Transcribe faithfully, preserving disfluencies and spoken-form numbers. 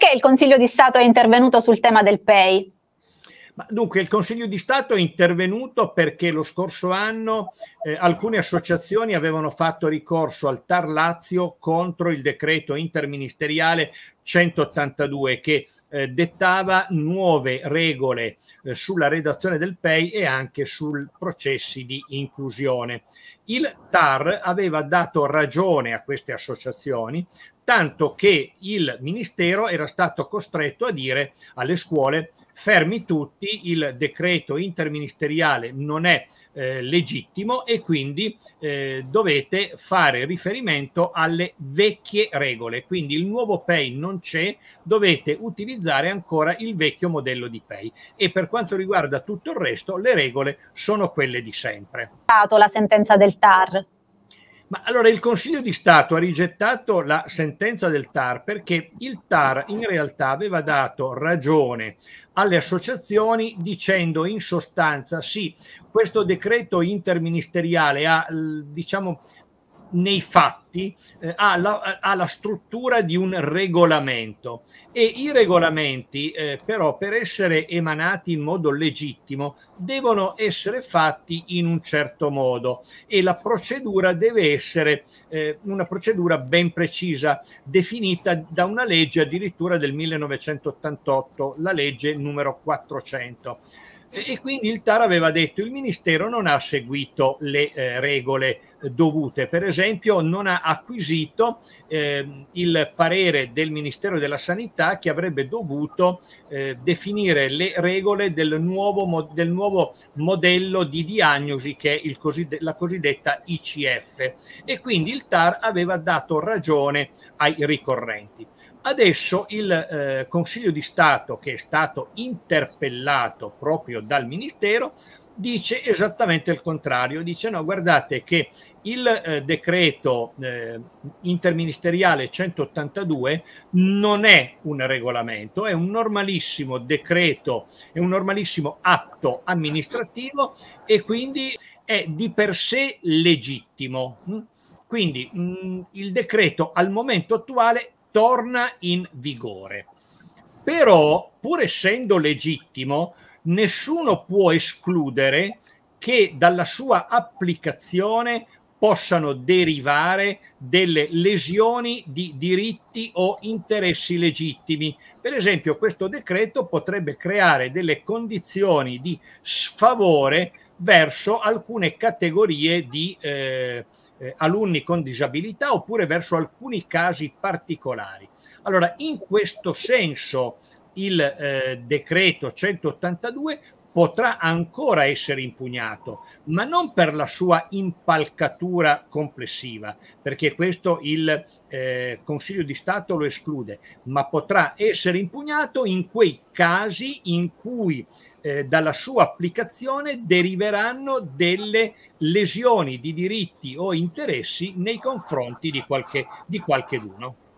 Perché il Consiglio di Stato è intervenuto sul tema del P E I? Dunque, il Consiglio di Stato è intervenuto perché lo scorso anno eh, alcune associazioni avevano fatto ricorso al TAR Lazio contro il decreto interministeriale centottantadue che eh, dettava nuove regole eh, sulla redazione del P E I e anche sui processi di inclusione. Il TAR aveva dato ragione a queste associazioni, tanto che il Ministero era stato costretto a dire alle scuole: fermi tutti, il decreto interministeriale non è eh, legittimo e quindi eh, dovete fare riferimento alle vecchie regole, quindi il nuovo P E I non c'è, dovete utilizzare ancora il vecchio modello di P E I e per quanto riguarda tutto il resto le regole sono quelle di sempre. La sentenza del TAR. Ma allora il Consiglio di Stato ha rigettato la sentenza del TAR perché il TAR in realtà aveva dato ragione alle associazioni dicendo in sostanza sì, questo decreto interministeriale ha, diciamo, nei fatti eh, ha, la, ha la struttura di un regolamento e i regolamenti eh, però per essere emanati in modo legittimo devono essere fatti in un certo modo e la procedura deve essere eh, una procedura ben precisa definita da una legge addirittura del millenovecentottantotto, la legge numero quattrocento. E quindi il TAR aveva detto il Ministero non ha seguito le eh, regole dovute, per esempio non ha acquisito eh, il parere del Ministero della Sanità che avrebbe dovuto eh, definire le regole del nuovo, del nuovo modello di diagnosi che è il coside- la cosiddetta I C F e quindi il TAR aveva dato ragione ai ricorrenti. Adesso il eh, Consiglio di Stato, che è stato interpellato proprio dal Ministero, dice esattamente il contrario, dice no, guardate che il eh, decreto eh, interministeriale centottantadue non è un regolamento, è un normalissimo decreto, è un normalissimo atto amministrativo e quindi è di per sé legittimo. Quindi mh, il decreto al momento attuale torna in vigore, però pur essendo legittimo nessuno può escludere che dalla sua applicazione possano derivare delle lesioni di diritti o interessi legittimi. Per esempio questo decreto potrebbe creare delle condizioni di sfavore verso alcune categorie di eh, eh, alunni con disabilità oppure verso alcuni casi particolari. Allora in questo senso il eh, decreto centottantadue potrà ancora essere impugnato, ma non per la sua impalcatura complessiva, perché questo il eh, Consiglio di Stato lo esclude, ma potrà essere impugnato in quei casi in cui Eh, dalla sua applicazione deriveranno delle lesioni di diritti o interessi nei confronti di qualche, di qualcheduno.